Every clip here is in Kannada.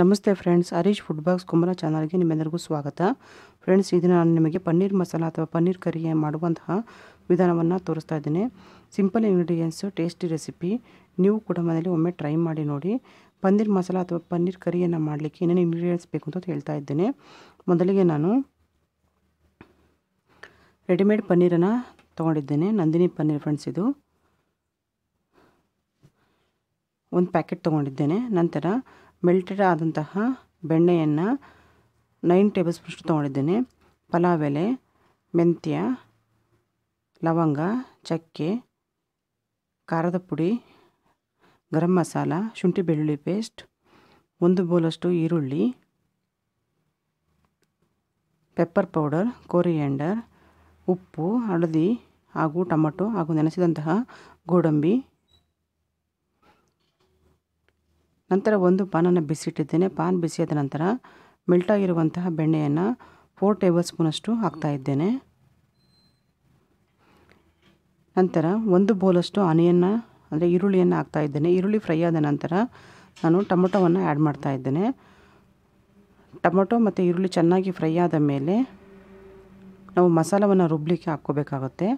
ನಮಸ್ತೆ ಫ್ರೆಂಡ್ಸ್ ಹರೀಶ್ ಫುಡ್ ಬಾಕ್ಸ್ ಕುಮರ ಚಾನೆಲ್ ಗೆ ನಿಮ್ಮೆಲ್ಲರಿಗೂ ಸ್ವಾಗತ ಫ್ರೆಂಡ್ಸ್ ಇದನ್ನ ನಾನು ನಿಮಗೆ ಪನ್ನೀರ್ ಮಸಾಲಾ ಅಥವಾ ಪನ್ನೀರ್ ಕರಿ ಮಾಡುವಂತ ವಿಧಾನವನ್ನ ತೋರಿಸ್ತಾ ಇದ್ದೀನಿ ಸಿಂಪಲ್ ಇಂಗ್ರೆಡಿಯೆಂಟ್ಸ್ ಟೇಸ್ಟಿ ರೆಸಿಪಿ ನೀವು ಕೂಡ ಮನೆಯಲ್ಲಿ ಒಮ್ಮೆ ಟ್ರೈ ಮಾಡಿ ನೋಡಿ ಪನ್ನೀರ್ ಮಸಾಲಾ ಅಥವಾ ಪನ್ನೀರ್ ಕರಿಯನ್ನ ಮಾಡಲಿಕ್ಕೆ ಏನೇನು ಇಂಗ್ರೆಡಿಯೆಂಟ್ಸ್ ಬೇಕು ಅಂತ ಹೇಳ್ತಾ ಇದ್ದೀನಿ ಮೊದಲಿಗೆ ನಾನು ರೆಡಿಮೇಡ್ ಪನ್ನೀರನ್ನ ತಗೊಂಡಿದ್ದೇನೆ ನಂದಿನಿ ಪನ್ನೀರ್ ಫ್ರೆಂಡ್ಸ್ ಇದು ಒಂದು ಪ್ಯಾಕೆಟ್ ತಗೊಂಡಿದ್ದೇನೆ ನಂತರ ಮೆಲ್ಟೆಡ್ ಆದಂತಹ ಬೆಣ್ಣೆಯನ್ನು 9 ಟೇಬಲ್ ಸ್ಪೂನ್ ತಗೊಂಡಿದ್ದೇನೆ ಪಲಾವ್ ಎಲೆ ಮೆಂತ್ಯ ಲವಂಗ ಚಕ್ಕೆ ಖಾರದ ಪುಡಿ ಗರಂ ಮಸಾಲ ಶುಂಠಿ ಬೆಳ್ಳುಳ್ಳಿ ಪೇಸ್ಟ್ ಒಂದು ಬೌಲಷ್ಟು ಈರುಳ್ಳಿ ಪೆಪ್ಪರ್ ಪೌಡರ್ ಕೋರಿಯಾಂಡರ್ ಉಪ್ಪು ಹಳದಿ ಹಾಗೂ ಟೊಮೆಟೊ ಹಾಗೂ ನೆನೆಸಿದಂತಹ ಗೋಡಂಬಿ ನಂತರ ಒಂದು ಪಾನನ್ನ ಬಿಸಿಟ್ಟಿದ್ದೇನೆ ಪಾನ್ ಬಿಸಿಯಾದ ನಂತರ ಮೆಲ್ಟ್ ಆಗಿರುವಂತ ಬೆಣ್ಣೆಯನ್ನು 4 ಟೇಬಲ್ ಸ್ಪೂನ್ ಅಷ್ಟು ಹಾಕ್ತಾ ಇದ್ದೇನೆ ನಂತರ ಒಂದು ಬೌಲ್ ಅಷ್ಟು ಆನಿಯನ್ ಅಂದ್ರೆ ಈರುಳ್ಳಿಯನ್ನು ಹಾಕ್ತಾ ಇದ್ದೇನೆ ಈರುಳ್ಳಿ ಫ್ರೈ ಆದ ನಂತರ ನಾನು ಟೊಮೆಟೊವನ್ನು ಆಡ್ ಮಾಡ್ತಾ ಇದ್ದೇನೆ ಟೊಮೆಟೊ ಮತ್ತೆ ಈರುಳ್ಳಿ ಚೆನ್ನಾಗಿ ಫ್ರೈ ಆದ ಮೇಲೆ ನಾವು ಮಸಾಲವನ್ನು ರುಬ್ಲಿಕ್ಕೆ ಹಾಕಬೇಕಾಗುತ್ತೆ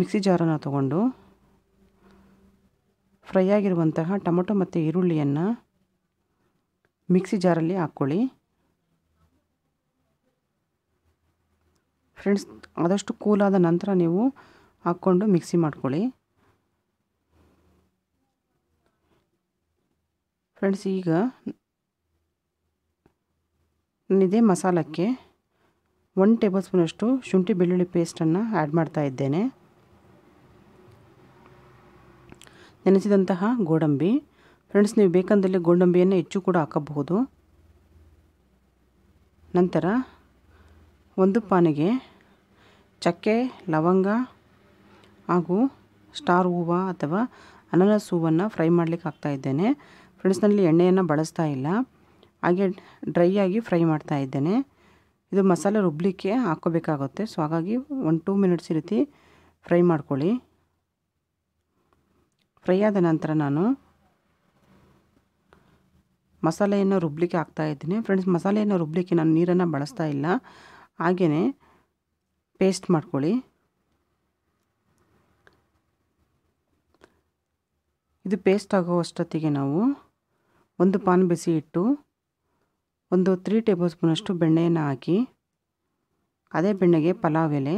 ಮಿಕ್ಸಿ ಜಾರನ್ನ ತಗೊಂಡು ಫ್ರೈ ಆಗಿರುವಂತ ಟೊಮೆಟೊ ಮತ್ತು ಈರುಳ್ಳಿಯನ್ನು ಮಿಕ್ಸಿ ಜಾರಲ್ಲಿ ಹಾಕೊಳ್ಳಿ ಫ್ರೆಂಡ್ಸ್ ಆದಷ್ಟು ಕೂಲ್ ಆದ ನಂತರ ನೀವು ಹಾಕೊಂಡು ಮಿಕ್ಸಿ ಮಾಡ್ಕೊಳ್ಳಿ ಫ್ರೆಂಡ್ಸ್ ಈಗ ಇದೇ ಮಸಾಲಕ್ಕೆ 1 ಟೇಬಲ್ ಸ್ಪೂನ್ ಅಷ್ಟು ಶುಂಠಿ ಬೆಳ್ಳುಳ್ಳಿ ಪೇಸ್ಟನ್ನು ಆ್ಯಡ್ ಮಾಡ್ತಾ ಇದ್ದೇನೆ ನೆನೆಸಿದಂತಹ ಗೋಡಂಬಿ ಫ್ರೆಂಡ್ಸ್ ನೀವು ಬೇಕಂದಲ್ಲಿ ಗೋಡಂಬಿಯನ್ನು ಹೆಚ್ಚು ಕೂಡ ಹಾಕಬಹುದು ನಂತರ ಒಂದು ಪಾನಿಗೆ ಚಕ್ಕೆ ಲವಂಗ ಹಾಗೂ ಸ್ಟಾರ್ ಹೂವ ಅಥವಾ ಅನಾನಸ್ ಹೂವನ್ನು ಫ್ರೈ ಮಾಡಲಿಕ್ಕೆ ಹಾಕ್ತಾ ಇದ್ದೇನೆ ಫ್ರೆಂಡ್ಸ್ನಲ್ಲಿ ಎಣ್ಣೆಯನ್ನು ಬಳಸ್ತಾ ಇಲ್ಲ ಹಾಗೆ ಡ್ರೈ ಆಗಿ ಫ್ರೈ ಮಾಡ್ತಾ ಇದ್ದೇನೆ ಇದು ಮಸಾಲೆ ರುಬ್ಲಿಕ್ಕೆ ಹಾಕೋಬೇಕಾಗುತ್ತೆ ಸೊ ಹಾಗಾಗಿ 1-2 ಮಿನಿಟ್ಸ್ ಈ ರೀತಿ ಫ್ರೈ ಮಾಡ್ಕೊಳ್ಳಿ ಫ್ರೈ ಆದ ನಂತರ ನಾನು ಮಸಾಲೆಯನ್ನು ರುಬ್ಲಿಕ್ಕೆ ಹಾಕ್ತಾ ಇದ್ದೀನಿ ಫ್ರೆಂಡ್ಸ್ ಮಸಾಲೆಯನ್ನು ರುಬ್ಲಿಕ್ಕೆ ನಾನು ನೀರನ್ನು ಬಳಸ್ತಾ ಇಲ್ಲ ಹಾಗೆಯೇ ಪೇಸ್ಟ್ ಮಾಡ್ಕೊಳ್ಳಿ ಇದು ಪೇಸ್ಟ್ ಆಗುವಷ್ಟೊತ್ತಿಗೆ ನಾವು ಒಂದು ಪಾನ್ ಬಿಸಿ ಇಟ್ಟು ಒಂದು 3 ಟೇಬಲ್ ಸ್ಪೂನ್ ಅಷ್ಟು ಬೆಣ್ಣೆಯನ್ನು ಹಾಕಿ ಅದೇ ಬೆಣ್ಣೆಗೆ ಪಲಾವ್ ಎಲೆ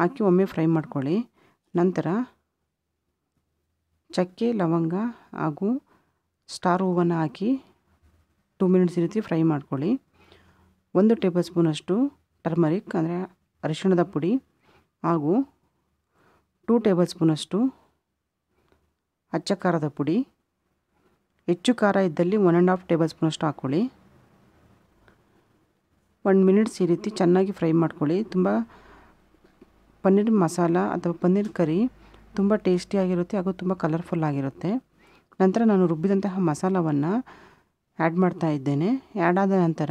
ಹಾಕಿ ಒಮ್ಮೆ ಫ್ರೈ ಮಾಡ್ಕೊಳ್ಳಿ ನಂತರ ಚಕ್ಕೆ ಲವಂಗ ಹಾಗೂ ಸ್ಟಾರ್ ಹೂವನ್ನು ಹಾಕಿ 2 ಮಿನಿಟ್ಸ್ ಈ ರೀತಿ ಫ್ರೈ ಮಾಡ್ಕೊಳ್ಳಿ 1 ಟೇಬಲ್ ಸ್ಪೂನಷ್ಟು ಟರ್ಮರಿಕ್ ಅಂದರೆ ಅರಿಶಿಣದ ಪುಡಿ ಹಾಗೂ 2 ಟೇಬಲ್ ಸ್ಪೂನಷ್ಟು ಅಚ್ಚ ಖಾರದ ಪುಡಿ ಹೆಚ್ಚು ಖಾರ ಇದ್ದಲ್ಲಿ 1.5 ಟೇಬಲ್ ಸ್ಪೂನಷ್ಟು ಹಾಕ್ಕೊಳ್ಳಿ 1 ಮಿನಿಟ್ಸ್ ಈ ರೀತಿ ಚೆನ್ನಾಗಿ ಫ್ರೈ ಮಾಡ್ಕೊಳ್ಳಿ ತುಂಬ ಪನ್ನೀರ್ ಮಸಾಲ ಅಥವಾ ಪನ್ನೀರ್ ಕರಿ ತುಂಬ ಟೇಸ್ಟಿಯಾಗಿರುತ್ತೆ ಹಾಗೂ ತುಂಬ ಕಲರ್ಫುಲ್ ಆಗಿರುತ್ತೆ ನಂತರ ನಾನು ರುಬ್ಬಿದಂತಹ ಮಸಾಲವನ್ನು ಆ್ಯಡ್ ಮಾಡ್ತಾ ಇದ್ದೇನೆ ಆ್ಯಡ್ ಆದ ನಂತರ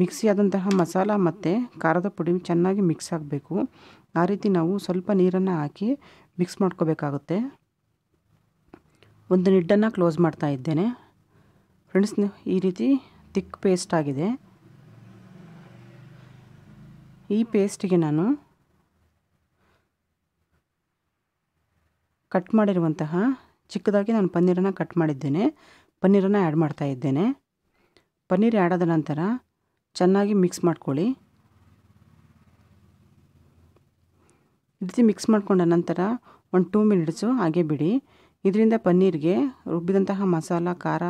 ಮಿಕ್ಸಿ ಆದಂತಹ ಮಸಾಲ ಮತ್ತು ಖಾರದ ಪುಡಿ ಚೆನ್ನಾಗಿ ಮಿಕ್ಸ್ ಆಗಬೇಕು ಆ ರೀತಿ ನಾವು ಸ್ವಲ್ಪ ನೀರನ್ನು ಹಾಕಿ ಮಿಕ್ಸ್ ಮಾಡ್ಕೋಬೇಕಾಗುತ್ತೆ ಒಂದು ನಿಡ್ಡನ್ನು ಕ್ಲೋಸ್ ಮಾಡ್ತಾ ಇದ್ದೇನೆ ಫ್ರೆಂಡ್ಸ್ ಈ ರೀತಿ ತಿಕ್ ಪೇಸ್ಟ್ ಆಗಿದೆ ಈ ಪೇಸ್ಟಿಗೆ ನಾನು ಕಟ್ ಮಾಡಿರುವಂತಹ ಚಿಕ್ಕದಾಗಿ ನಾನು ಪನ್ನೀರನ್ನು ಕಟ್ ಮಾಡಿದ್ದೇನೆ ಪನ್ನೀರನ್ನು ಆ್ಯಡ್ ಮಾಡ್ತಾ ಇದ್ದೇನೆ ಪನ್ನೀರ್ ಆ್ಯಡ್ ಆದ ನಂತರ ಚೆನ್ನಾಗಿ ಮಿಕ್ಸ್ ಮಾಡ್ಕೊಳ್ಳಿ ಈ ರೀತಿ ಮಿಕ್ಸ್ ಮಾಡಿಕೊಂಡ ನಂತರ 1-2 ಮಿನಿಟ್ಸು ಹಾಗೆ ಬಿಡಿ ಇದರಿಂದ ಪನ್ನೀರಿಗೆ ರುಬ್ಬಿದಂತಹ ಮಸಾಲ ಖಾರ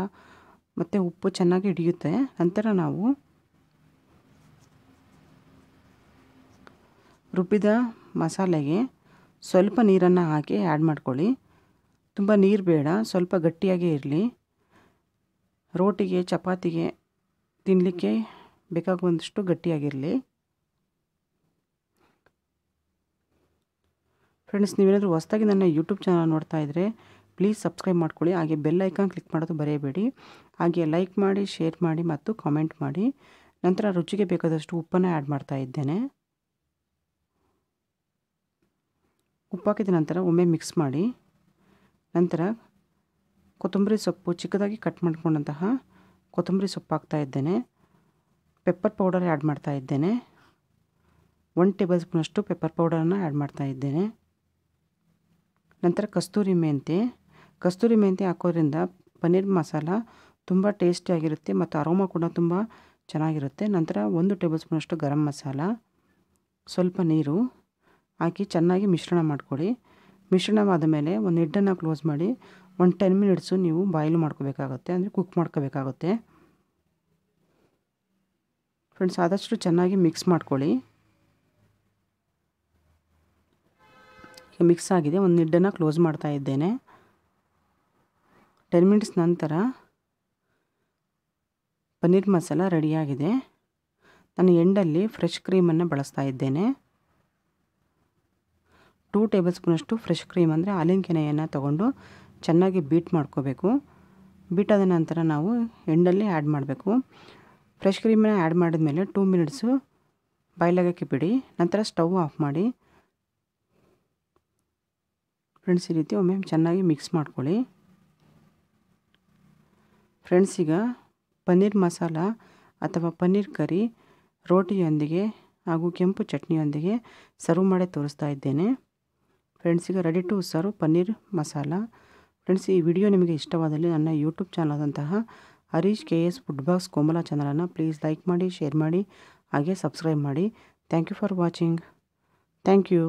ಮತ್ತು ಉಪ್ಪು ಚೆನ್ನಾಗಿ ಹಿಡಿಯುತ್ತೆ ನಂತರ ನಾವು ರುಬ್ಬಿದ ಮಸಾಲೆಗೆ ಸ್ವಲ್ಪ ನೀರನ್ನು ಹಾಕಿ ಆ್ಯಡ್ ಮಾಡ್ಕೊಳ್ಳಿ ತುಂಬ ನೀರು ಬೇಡ ಸ್ವಲ್ಪ ಗಟ್ಟಿಯಾಗಿ ಇರಲಿ ರೋಟಿಗೆ ಚಪಾತಿಗೆ ತಿನ್ನಲಿಕ್ಕೆ ಬೇಕಾಗುವಷ್ಟು ಗಟ್ಟಿಯಾಗಿರಲಿ ಫ್ರೆಂಡ್ಸ್ ನೀವೇನಾದರೂ ಹೊಸದಾಗಿ ನನ್ನ ಯೂಟ್ಯೂಬ್ ಚಾನಲ್ ನೋಡ್ತಾ ಇದ್ದರೆ ಪ್ಲೀಸ್ ಸಬ್ಸ್ಕ್ರೈಬ್ ಮಾಡ್ಕೊಳ್ಳಿ ಹಾಗೆ ಬೆಲ್ ಐಕಾನ್ ಕ್ಲಿಕ್ ಮಾಡೋದು ಬರೆಯಬೇಡಿ ಹಾಗೆ ಲೈಕ್ ಮಾಡಿ ಶೇರ್ ಮಾಡಿ ಮತ್ತು ಕಾಮೆಂಟ್ ಮಾಡಿ ನಂತರ ರುಚಿಗೆ ಬೇಕಾದಷ್ಟು ಉಪ್ಪನ್ನು ಆ್ಯಡ್ ಮಾಡ್ತಾ ಇದ್ದೇನೆ ಉಪ್ಪಾಕಿದ ನಂತರ ಒಮ್ಮೆ ಮಿಕ್ಸ್ ಮಾಡಿ ನಂತರ ಕೊತ್ತಂಬರಿ ಸೊಪ್ಪು ಚಿಕ್ಕದಾಗಿ ಕಟ್ ಮಾಡ್ಕೊಂಡಂತಹ ಕೊತ್ತಂಬರಿ ಸೊಪ್ಪು ಹಾಕ್ತಾ ಇದ್ದೇನೆ. ಪೆಪ್ಪರ್ ಪೌಡರ್ ಆ್ಯಡ್ ಮಾಡ್ತಾ ಇದ್ದೇನೆ. 1 ಟೇಬಲ್ ಸ್ಪೂನ್ ಅಷ್ಟು ಪೆಪ್ಪರ್ ಪೌಡರನ್ನು ಆ್ಯಡ್ ಮಾಡ್ತಾ ಇದ್ದೇನೆ. ನಂತರ ಕಸ್ತೂರಿ ಮೆಂತೆ ಹಾಕೋದ್ರಿಂದ ಪನ್ನೀರ್ ಮಸಾಲ ತುಂಬ ಟೇಸ್ಟಿಯಾಗಿರುತ್ತೆ ಮತ್ತು ಅರೋಮಾ ಕೂಡ ತುಂಬ ಚೆನ್ನಾಗಿರುತ್ತೆ. ನಂತರ 1 ಟೇಬಲ್ ಸ್ಪೂನ್ ಅಷ್ಟು ಗರಂ ಮಸಾಲ, ಸ್ವಲ್ಪ ನೀರು ಹಾಕಿ ಚೆನ್ನಾಗಿ ಮಿಶ್ರಣ ಮಾಡಿಕೊಳ್ಳಿ. ಮಿಶ್ರಣವಾದ ಮೇಲೆ ಒಂದು ಹಿಡ್ಡನ್ನು ಕ್ಲೋಸ್ ಮಾಡಿ ಒಂದು 10 minutes ನೀವು ಬಾಯ್ಲ್ ಮಾಡ್ಕೋಬೇಕಾಗುತ್ತೆ, ಅಂದರೆ ಕುಕ್ ಮಾಡ್ಕೋಬೇಕಾಗುತ್ತೆ. ಫ್ರೆಂಡ್ಸ್, ಆದಷ್ಟು ಚೆನ್ನಾಗಿ ಮಿಕ್ಸ್ ಮಾಡ್ಕೊಳ್ಳಿ. ಮಿಕ್ಸ್ ಆಗಿದೆ, ಒಂದು ಹಿಡ್ಡನ್ನು ಕ್ಲೋಸ್ ಮಾಡ್ತಾ ಇದ್ದೇನೆ. 10 minutes ನಂತರ ಪನ್ನೀರ್ ಮಸಾಲ ರೆಡಿಯಾಗಿದೆ. ನಾನು ಎಂಡಲ್ಲಿ ಫ್ರೆಶ್ ಕ್ರೀಮನ್ನು ಬಳಸ್ತಾ ಇದ್ದೇನೆ. 2 ಟೇಬಲ್ ಸ್ಪೂನಷ್ಟು ಫ್ರೆಶ್ ಕ್ರೀಮ್ ಅಂದರೆ ಹಾಲಿನ ಕೆನೆಯನ್ನು ತಗೊಂಡು ಚೆನ್ನಾಗಿ ಬೀಟ್ ಮಾಡ್ಕೋಬೇಕು. ಬೀಟಾದ ನಂತರ ನಾವು ಎಂಡಲ್ಲಿ ಆ್ಯಡ್ ಮಾಡಬೇಕು. ಫ್ರೆಶ್ ಕ್ರೀಮನ್ನು ಆ್ಯಡ್ ಮಾಡಿದ ಮೇಲೆ 2 minutes ಬಾಯ್ಲಾಗಕ್ಕೆ ಬಿಡಿ. ನಂತರ ಸ್ಟವ್ ಆಫ್ ಮಾಡಿ. ಫ್ರೆಂಡ್ಸ್, ಈ ರೀತಿ ಒಮ್ಮೆ ಚೆನ್ನಾಗಿ ಮಿಕ್ಸ್ ಮಾಡ್ಕೊಳ್ಳಿ. ಫ್ರೆಂಡ್ಸ್, ಈಗ ಪನ್ನೀರ್ ಮಸಾಲ ಅಥವಾ ಪನ್ನೀರ್ ಕರಿ ರೋಟಿಯೊಂದಿಗೆ ಹಾಗೂ ಕೆಂಪು ಚಟ್ನಿಯೊಂದಿಗೆ ಸರ್ವ್ ಮಾಡಿ ತೋರಿಸ್ತಾ ಇದ್ದೇನೆ. ಫ್ರೆಂಡ್ಸ್, ಈಗ ready to serve paneer masala. Friends, ಈ ವಿಡಿಯೋ ನಿಮಗೆ ಇಷ್ಟವಾದಲ್ಲಿ ನನ್ನ ಯೂಟ್ಯೂಬ್ ಚಾನಲಾದಂತಹ ಹರೀಶ್ KS Foodbox Komala ಚಾನಲನ್ನು ಪ್ಲೀಸ್ ಲೈಕ್ ಮಾಡಿ, ಶೇರ್ ಮಾಡಿ, ಹಾಗೆ ಸಬ್ಸ್ಕ್ರೈಬ್ ಮಾಡಿ. Thank you for watching. Thank you.